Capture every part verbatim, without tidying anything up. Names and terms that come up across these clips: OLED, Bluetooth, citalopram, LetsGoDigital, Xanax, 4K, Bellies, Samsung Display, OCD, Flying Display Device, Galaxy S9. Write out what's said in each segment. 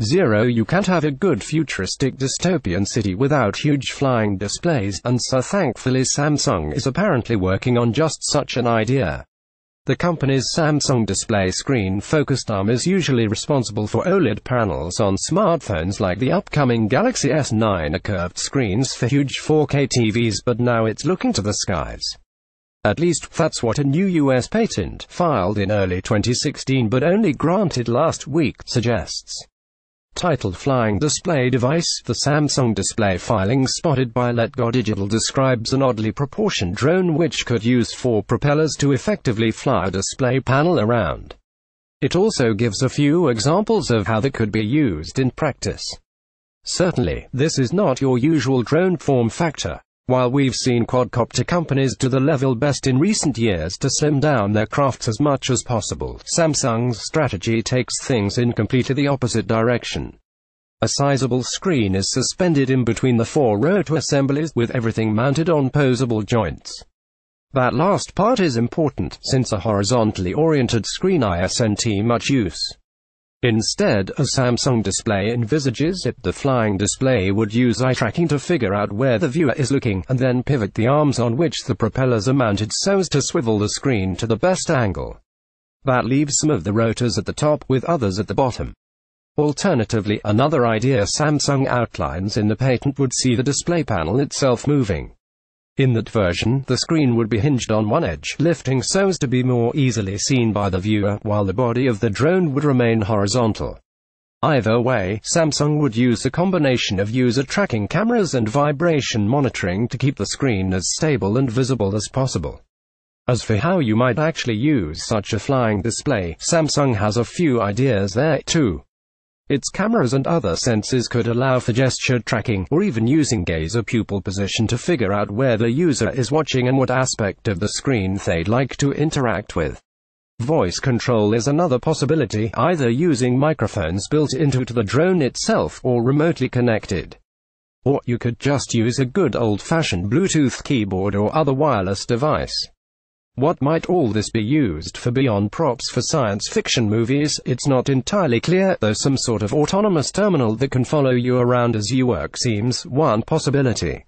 Zero. You can't have a good futuristic dystopian city without huge flying displays, and so thankfully Samsung is apparently working on just such an idea. The company's Samsung Display screen-focused arm is usually responsible for OLED panels on smartphones like the upcoming Galaxy S nine or curved screens for huge four K T Vs, but now it's looking to the skies. At least, that's what a new U S patent, filed in early twenty sixteen but only granted last week, suggests. Titled Flying Display Device, the Samsung Display filing spotted by LetsGoDigital describes an oddly proportioned drone which could use four propellers to effectively fly a display panel around. It also gives a few examples of how they could be used in practice. Certainly, this is not your usual drone form factor. While we've seen quadcopter companies do the level best in recent years to slim down their crafts as much as possible, Samsung's strategy takes things in completely the opposite direction. A sizable screen is suspended in between the four rotor assemblies, with everything mounted on posable joints. That last part is important, since a horizontally oriented screen isn't much use. Instead, as Samsung Display envisages it, the flying display would use eye tracking to figure out where the viewer is looking, and then pivot the arms on which the propellers are mounted so as to swivel the screen to the best angle. That leaves some of the rotors at the top, with others at the bottom. Alternatively, another idea Samsung outlines in the patent would see the display panel itself moving. In that version, the screen would be hinged on one edge, lifting so as to be more easily seen by the viewer, while the body of the drone would remain horizontal. Either way, Samsung would use a combination of user tracking cameras and vibration monitoring to keep the screen as stable and visible as possible. As for how you might actually use such a flying display, Samsung has a few ideas there, too. Its cameras and other sensors could allow for gesture tracking, or even using gaze or pupil position to figure out where the user is watching and what aspect of the screen they'd like to interact with. Voice control is another possibility, either using microphones built into the drone itself, or remotely connected. Or you could just use a good old-fashioned Bluetooth keyboard or other wireless device. What might all this be used for beyond props for science fiction movies? It's not entirely clear, though some sort of autonomous terminal that can follow you around as you work seems one possibility.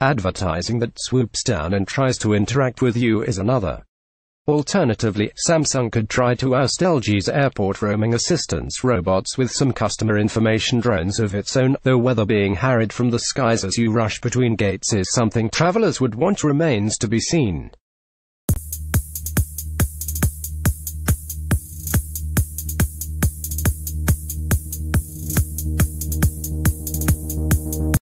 Advertising that swoops down and tries to interact with you is another. Alternatively, Samsung could try to oust L G's airport roaming assistance robots with some customer information drones of its own, though whether being harried from the skies as you rush between gates is something travelers would want remains to be seen.